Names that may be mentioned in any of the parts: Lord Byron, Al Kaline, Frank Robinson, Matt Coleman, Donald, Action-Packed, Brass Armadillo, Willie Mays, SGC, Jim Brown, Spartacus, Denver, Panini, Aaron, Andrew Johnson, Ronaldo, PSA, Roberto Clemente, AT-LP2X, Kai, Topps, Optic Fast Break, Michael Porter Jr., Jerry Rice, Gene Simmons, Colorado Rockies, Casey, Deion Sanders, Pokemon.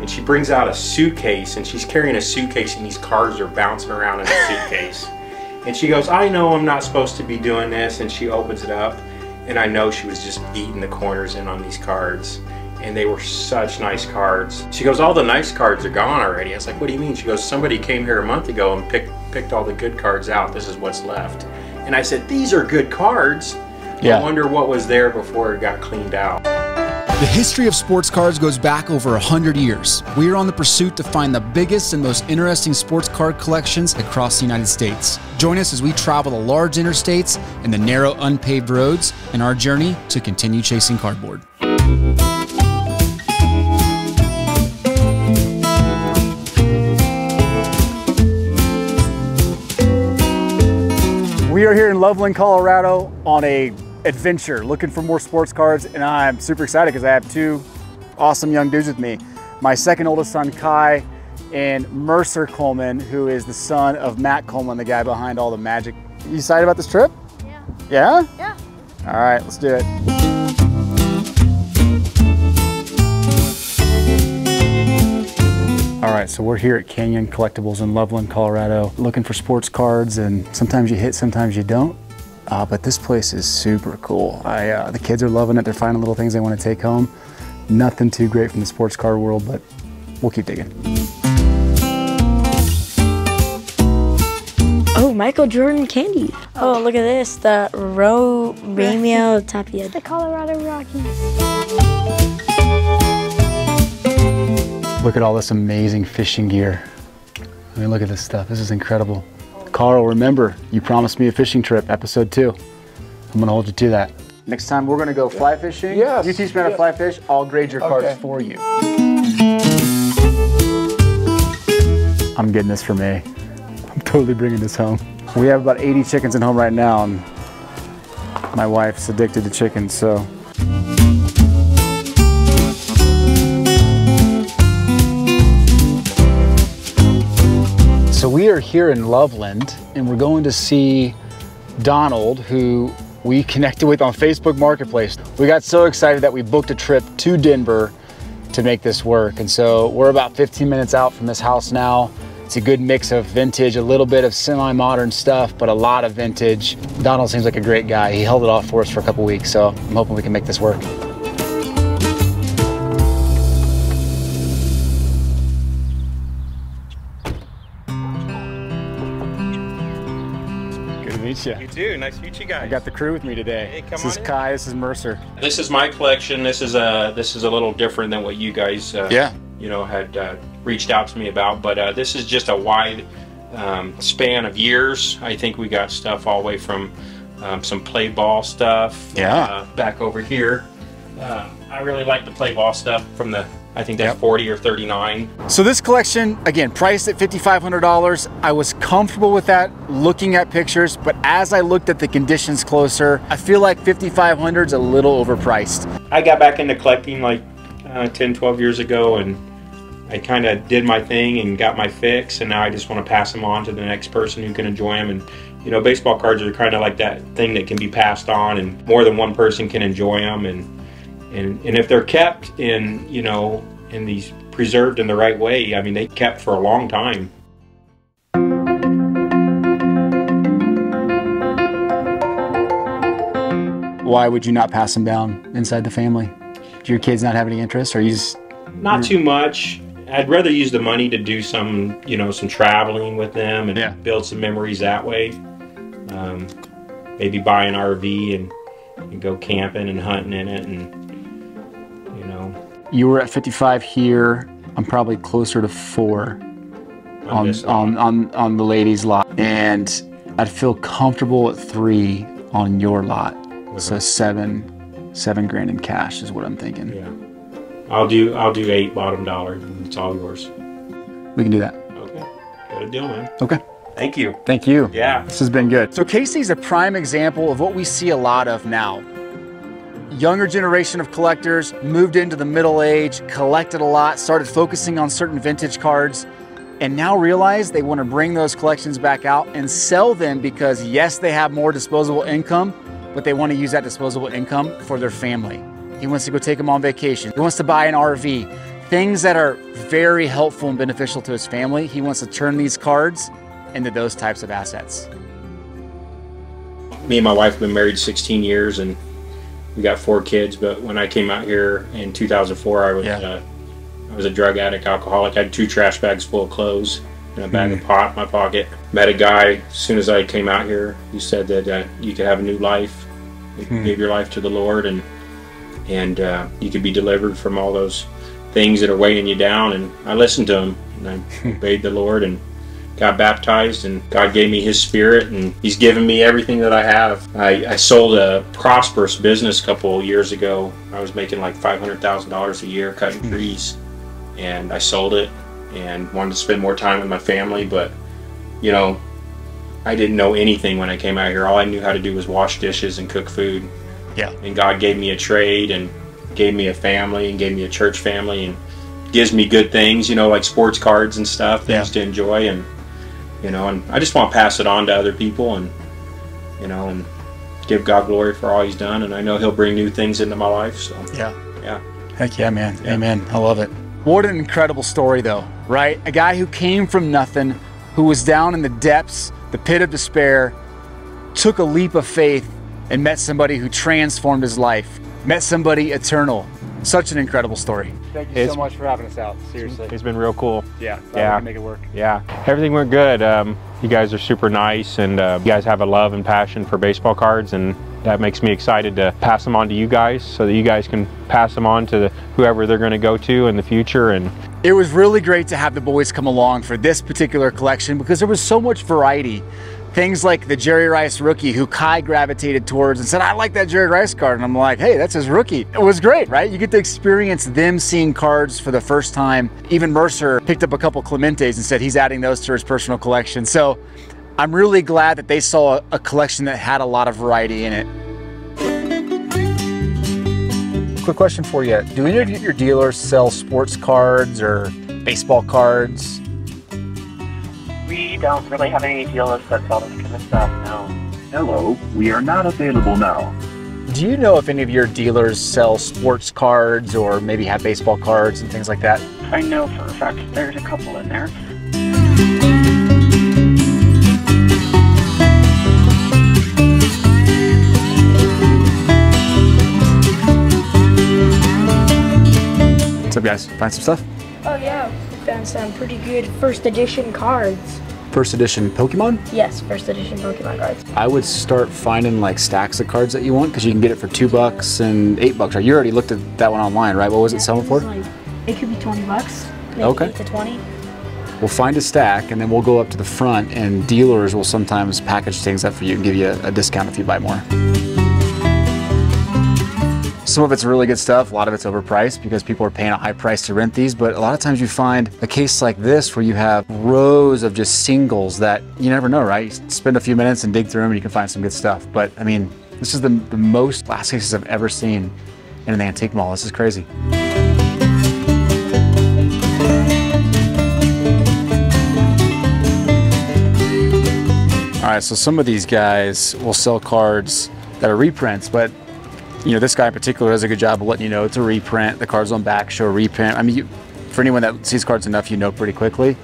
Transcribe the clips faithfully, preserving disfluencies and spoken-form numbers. and she brings out a suitcase, and she's carrying a suitcase, and these cards are bouncing around in the suitcase. And she goes, I know I'm not supposed to be doing this, and she opens it up, and I know she was just beating the corners in on these cards, and they were such nice cards. She goes, all the nice cards are gone already. I was like, what do you mean? She goes, somebody came here a month ago and picked, picked all the good cards out. This is what's left. And I said, these are good cards. Yeah. I wonder what was there before it got cleaned out. The history of sports cards goes back over one hundred years. We are on the pursuit to find the biggest and most interesting sports card collections across the United States. Join us as we travel the large interstates and the narrow, unpaved roads in our journey to continue chasing cardboard. We are here in Loveland, Colorado on a adventure looking for more sports cards, and I'm super excited because I have two awesome young dudes with me. My second oldest son, Kai, and Mercer Coleman, who is the son of Matt Coleman, the guy behind all the magic. You excited about this trip? Yeah. Yeah? Yeah. All right, let's do it. All right, so we're here at Canyon Collectibles in Loveland, Colorado, looking for sports cards, and sometimes you hit, sometimes you don't. Uh, but this place is super cool. I, uh, the kids are loving it. They're finding little things they want to take home. Nothing too great from the sports card world, but we'll keep digging. Oh, Michael Jordan candy. Oh, look at this, the Ro Romeo Tapia. The Colorado Rockies. Look at all this amazing fishing gear. I mean, look at this stuff. This is incredible. Carl, remember, you promised me a fishing trip, episode two. I'm gonna hold you to that. Next time we're gonna go fly fishing. Yes. You teach me how to fly fish, I'll grade your cards okay. for you. I'm getting this for me. I'm totally bringing this home. We have about eighty chickens at home right now, and my wife's addicted to chickens, so. So we are here in Loveland, and we're going to see Donald, who we connected with on Facebook Marketplace. We got so excited that we booked a trip to Denver to make this work. And so we're about fifteen minutes out from this house now. It's a good mix of vintage, a little bit of semi-modern stuff, but a lot of vintage. Donald seems like a great guy. He held it off for us for a couple weeks, so I'm hoping we can make this work. You. you too. Nice to meet you guys. I got the crew with me today. Hey, come this on is in. Kai. This is Mercer. This is my collection. This is a this is a little different than what you guys uh, yeah. you know had uh, reached out to me about. But uh, this is just a wide um, span of years. I think we got stuff all the way from um, some play ball stuff. Yeah. Uh, back over here. Uh, I really like the play ball stuff from the. I think that's yep. forty or thirty-nine. So this collection, again, priced at fifty-five hundred dollars. I was comfortable with that looking at pictures, but as I looked at the conditions closer, I feel like fifty-five hundred dollars is a little overpriced. I got back into collecting like uh, ten, twelve years ago, and I kind of did my thing and got my fix, and now I just want to pass them on to the next person who can enjoy them. And you know, baseball cards are kind of like that thing that can be passed on, and more than one person can enjoy them. And And, and if they're kept in, you know, in these preserved in the right way, I mean, they kept for a long time. Why would you not pass them down inside the family? Do your kids not have any interest, or you just... Not too much. I'd rather use the money to do some, you know, some traveling with them and yeah. build some memories that way. Um, maybe buy an R V and, and go camping and hunting in it and... You know, you were at fifty-five here. I'm probably closer to four on on, on on on the ladies' lot, and I'd feel comfortable at three on your lot. Mm-hmm. So seven, seven grand in cash is what I'm thinking. Yeah, I'll do I'll do eight bottom dollar. And it's all yours. We can do that. Okay, got a deal, man. Okay. Thank you. Thank you. Yeah, this has been good. So Casey's a prime example of what we see a lot of now. Younger generation of collectors moved into the middle age, collected a lot, started focusing on certain vintage cards, and now realize they want to bring those collections back out and sell them because yes, they have more disposable income, but they want to use that disposable income for their family. He wants to go take them on vacation. He wants to buy an R V. things that are very helpful and beneficial to his family. He wants to turn these cards into those types of assets. Me and my wife have been married sixteen years and we got four kids, but when I came out here in two thousand four, I was, yeah. uh, I was a drug addict, alcoholic. I had two trash bags full of clothes and a bag mm. of pot in my pocket. Met a guy as soon as I came out here. He said that uh, you could have a new life, you mm. give your life to the Lord, and and uh, you could be delivered from all those things that are weighing you down. And I listened to him and I obeyed the Lord and got baptized, and God gave me His Spirit, and He's given me everything that I have. I, I sold a prosperous business a couple years ago. I was making like five hundred thousand dollars a year cutting trees, and I sold it and wanted to spend more time with my family. But you know, I didn't know anything when I came out here. All I knew how to do was wash dishes and cook food. Yeah. And God gave me a trade and gave me a family and gave me a church family and gives me good things, you know, like sports cards and stuff, things yeah. to enjoy. And you know, and I just want to pass it on to other people, and you know, and give God glory for all He's done. And I know He'll bring new things into my life. So yeah, yeah, heck yeah, man, yeah. Amen. I love it. What an incredible story, though, right? A guy who came from nothing, who was down in the depths, the pit of despair, took a leap of faith and met somebody who transformed his life, met somebody eternal. Such an incredible story. Thank you it's, so much for having us out, seriously. It's been real cool. Yeah, yeah. Make it work. Yeah, everything went good. Um, you guys are super nice, and uh, you guys have a love and passion for baseball cards, and that makes me excited to pass them on to you guys so that you guys can pass them on to the, whoever they're gonna go to in the future. And it was really great to have the boys come along for this particular collection because there was so much variety. Things like the Jerry Rice rookie, who Kai gravitated towards and said, I like that Jerry Rice card. And I'm like, hey, that's his rookie. It was great, right? You get to experience them seeing cards for the first time. Even Mercer picked up a couple Clementes and said he's adding those to his personal collection. So I'm really glad that they saw a collection that had a lot of variety in it. Quick question for you. Do any of your dealers sell sports cards or baseball cards? We don't really have any dealers that sell this kind of stuff, no. Hello, we are not available now. Do you know if any of your dealers sell sports cards or maybe have baseball cards and things like that? I know for a fact there's a couple in there. What's up, guys? Find some stuff? Oh, yeah. Found some pretty good first edition cards. First edition Pokemon? Yes, first edition Pokemon cards. I would start finding like stacks of cards that you want, because you can get it for two bucks and eight bucks. You already looked at that one online, right? What was yeah, it selling it was for? Like, it could be twenty bucks. Maybe okay. eight to twenty. We'll find a stack and then we'll go up to the front, and dealers will sometimes package things up for you and give you a, a discount if you buy more. Some of it's really good stuff, a lot of it's overpriced because people are paying a high price to rent these, but a lot of times you find a case like this where you have rows of just singles that you never know, right? You spend a few minutes and dig through them and you can find some good stuff. But I mean, this is the, the most glass cases I've ever seen in an antique mall. This is crazy. All right, so some of these guys will sell cards that are reprints, but you know, this guy in particular does a good job of letting you know it's a reprint. The cards on back show a reprint. I mean, you, for anyone that sees cards enough, you know pretty quickly.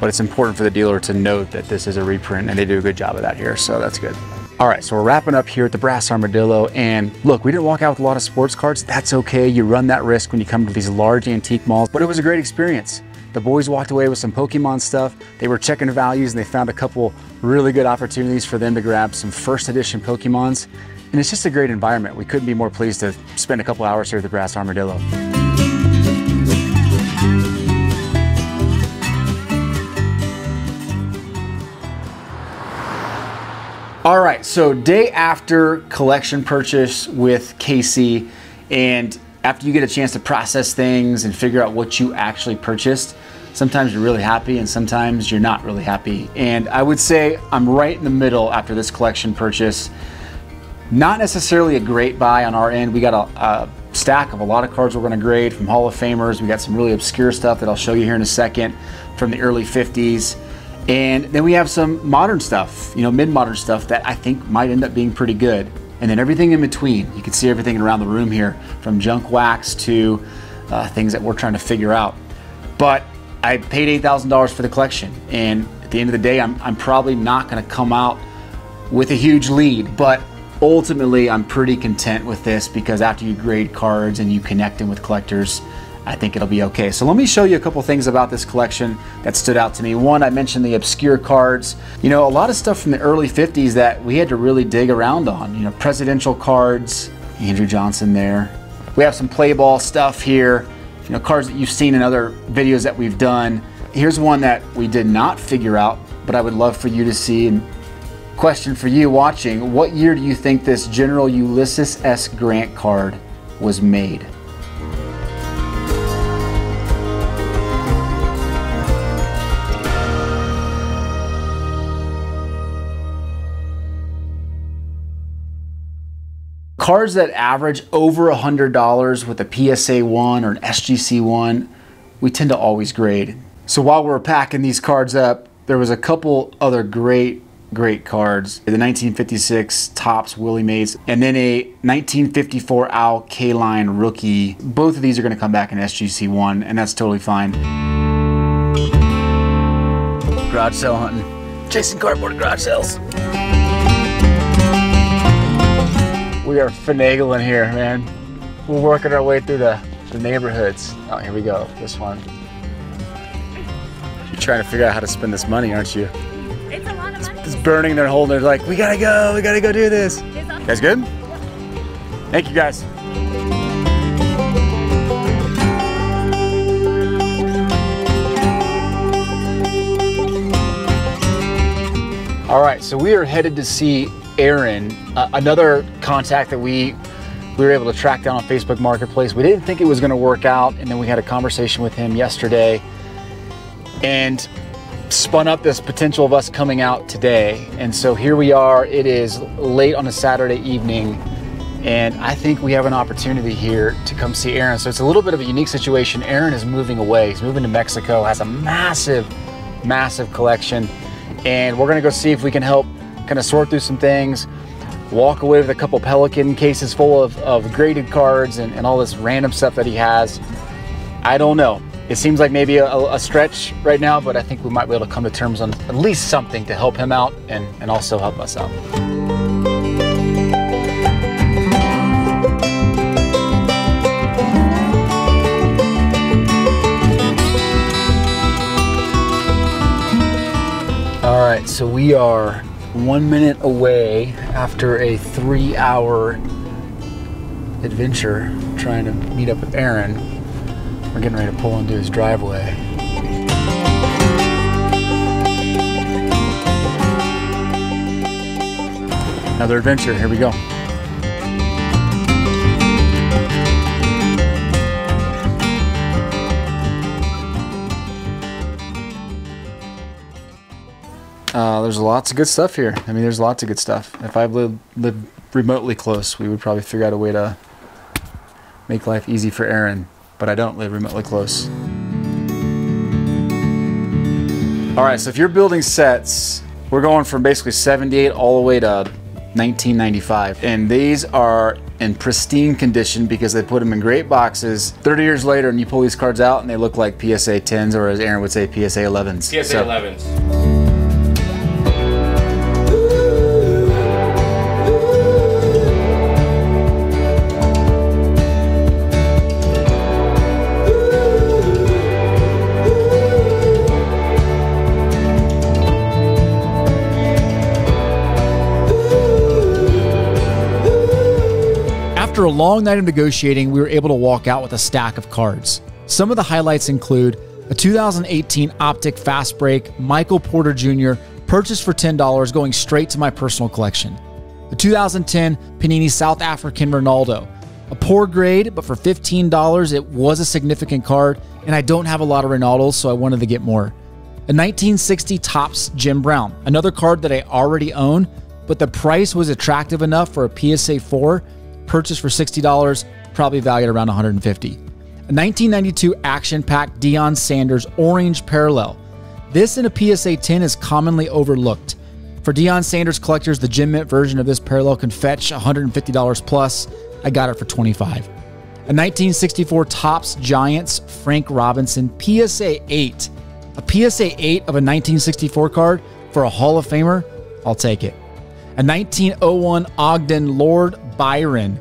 But it's important for the dealer to note that this is a reprint, and they do a good job of that here, so that's good. All right, so we're wrapping up here at the Brass Armadillo, and look, we didn't walk out with a lot of sports cards. That's okay. You run that risk when you come to these large antique malls, but it was a great experience. The boys walked away with some Pokemon stuff. They were checking values, and they found a couple really good opportunities for them to grab some first edition Pokemons. And it's just a great environment. We couldn't be more pleased to spend a couple hours here at the Brass Armadillo. All right, so day after collection purchase with Casey, and after you get a chance to process things and figure out what you actually purchased, sometimes you're really happy and sometimes you're not really happy. And I would say I'm right in the middle after this collection purchase. Not necessarily a great buy on our end. We got a, a stack of a lot of cards we're gonna grade from Hall of Famers. We got some really obscure stuff that I'll show you here in a second from the early fifties. And then we have some modern stuff, you know, mid-modern stuff that I think might end up being pretty good. And then everything in between. You can see everything around the room here, from junk wax to uh, things that we're trying to figure out. But I paid eight thousand dollars for the collection, and at the end of the day, I'm, I'm probably not going to come out with a huge lead, but ultimately I'm pretty content with this because after you grade cards and you connect them with collectors, I think it'll be okay. So let me show you a couple things about this collection that stood out to me. One, I mentioned the obscure cards. You know, a lot of stuff from the early fifties that we had to really dig around on. You know, presidential cards, Andrew Johnson there. We have some play ball stuff here. You know, cards that you've seen in other videos that we've done. Here's one that we did not figure out, but I would love for you to see. And question for you watching, what year do you think this General Ulysses S. Grant card was made? Cards that average over one hundred dollars with a P S A one or an S G C one, we tend to always grade. So while we're packing these cards up, there was a couple other great, great cards. The nineteen fifty-six Topps Willie Mays, and then a nineteen fifty-four Al Kaline rookie. Both of these are gonna come back in S G C one, and that's totally fine. Garage sale hunting. Chasing cardboard garage sales. We are finagling here, man. We're working our way through the, the neighborhoods. Oh, here we go, this one. You're trying to figure out how to spend this money, aren't you? It's a lot of money. It's burning their hole. They're like, we gotta go, we gotta go do this. You guys good? Thank you guys. All right, so we are headed to see Aaron, uh, another contact that we we were able to track down on Facebook Marketplace. We didn't think it was going to work out, and then we had a conversation with him yesterday and spun up this potential of us coming out today. And so here we are. It is late on a Saturday evening, and I think we have an opportunity here to come see Aaron. So it's a little bit of a unique situation. Aaron is moving away. He's moving to Mexico, has a massive, massive collection, and we're going to go see if we can help kind of sort through some things, walk away with a couple Pelican cases full of, of graded cards and, and all this random stuff that he has. I don't know. It seems like maybe a, a stretch right now, but I think we might be able to come to terms on at least something to help him out and, and also help us out. All right, so we are one minute away after a three hour adventure trying to meet up with Aaron. We're getting ready to pull into his driveway. Another adventure, here we go. Uh, there's lots of good stuff here. I mean, there's lots of good stuff. If I lived, lived remotely close, we would probably figure out a way to make life easy for Aaron, but I don't live remotely close. All right, so if you're building sets, we're going from basically seventy-eight all the way to nineteen ninety-five, and these are in pristine condition because they put them in great boxes. thirty years later, and you pull these cards out, and they look like P S A tens, or as Aaron would say, P S A elevens. P S A elevens. After a long night of negotiating, we were able to walk out with a stack of cards. Some of the highlights include a two thousand eighteen Optic Fast Break, Michael Porter Junior, purchased for ten dollars, going straight to my personal collection. The two thousand ten Panini South African Ronaldo. A poor grade, but for fifteen dollars, it was a significant card, and I don't have a lot of Ronaldos, so I wanted to get more. A nineteen sixty Topps Jim Brown, another card that I already own, but the price was attractive enough for a P S A four, purchased for sixty dollars, probably valued around one hundred fifty dollars. A nineteen ninety-two Action-Packed Deion Sanders Orange Parallel. This in a P S A ten is commonly overlooked. For Deion Sanders collectors, the gem mint version of this parallel can fetch one hundred fifty dollars plus. I got it for twenty-five dollars. A A nineteen sixty-four Topps Giants Frank Robinson P S A eight. A P S A eight of a nineteen sixty-four card for a Hall of Famer, I'll take it. A nineteen oh one Ogden Lord Byron.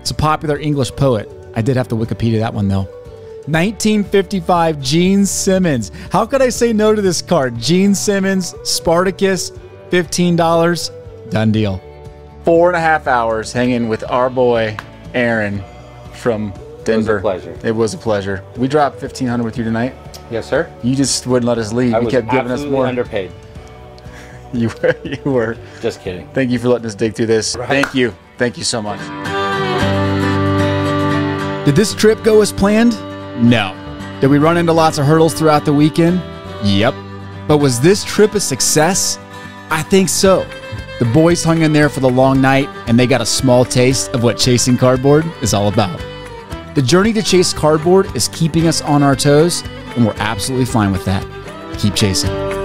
It's a popular English poet. I did have to Wikipedia that one though. nineteen fifty-five Gene Simmons. How could I say no to this card? Gene Simmons, Spartacus, fifteen dollars, done deal. Four and a half hours hanging with our boy, Aaron from Denver. It was a pleasure. It was a pleasure. We dropped fifteen hundred dollars with you tonight. Yes, sir. You just wouldn't let us leave. I you was kept giving us more. Underpaid. You were. You were. Just kidding. Thank you for letting us dig through this. Right. Thank you. Thank you so much. Did this trip go as planned? No. Did we run into lots of hurdles throughout the weekend? Yep. But was this trip a success? I think so. The boys hung in there for the long night, and they got a small taste of what chasing cardboard is all about. The journey to chase cardboard is keeping us on our toes, and we're absolutely fine with that. Keep chasing.